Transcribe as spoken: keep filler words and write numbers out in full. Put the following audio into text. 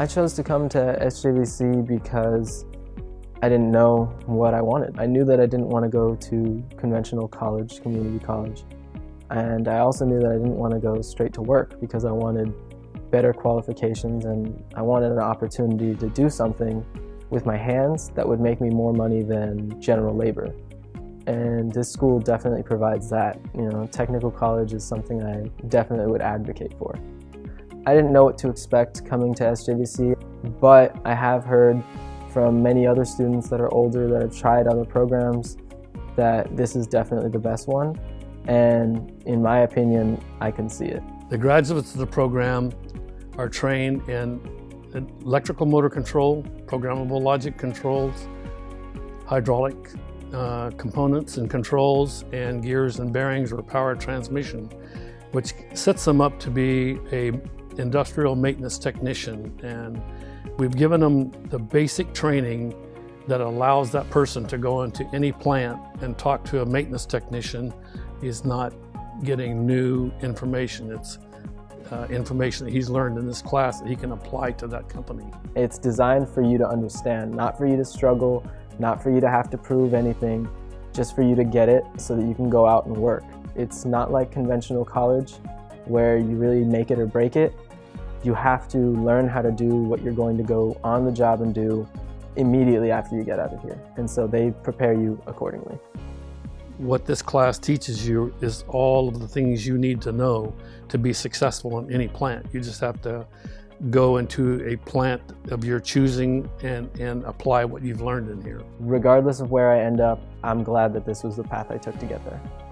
I chose to come to S J V C because I didn't know what I wanted. I knew that I didn't want to go to conventional college, community college. And I also knew that I didn't want to go straight to work because I wanted better qualifications and I wanted an opportunity to do something with my hands that would make me more money than general labor. And this school definitely provides that. You know, technical college is something I definitely would advocate for. I didn't know what to expect coming to S J V C, but I have heard from many other students that are older that have tried other programs that this is definitely the best one, and in my opinion, I can see it. The graduates of the program are trained in electrical motor control, programmable logic controls, hydraulic uh, components and controls, and gears and bearings or power transmission, which sets them up to be a industrial maintenance technician. And we've given them the basic training that allows that person to go into any plant and talk to a maintenance technician. He's not getting new information. It's uh, information that he's learned in this class that he can apply to that company. It's designed for you to understand, not for you to struggle, not for you to have to prove anything, just for you to get it so that you can go out and work. It's not like conventional college where you really make it or break it. You have to learn how to do what you're going to go on the job and do immediately after you get out of here. And so they prepare you accordingly. What this class teaches you is all of the things you need to know to be successful in any plant. You just have to go into a plant of your choosing and, and apply what you've learned in here. Regardless of where I end up, I'm glad that this was the path I took to get there.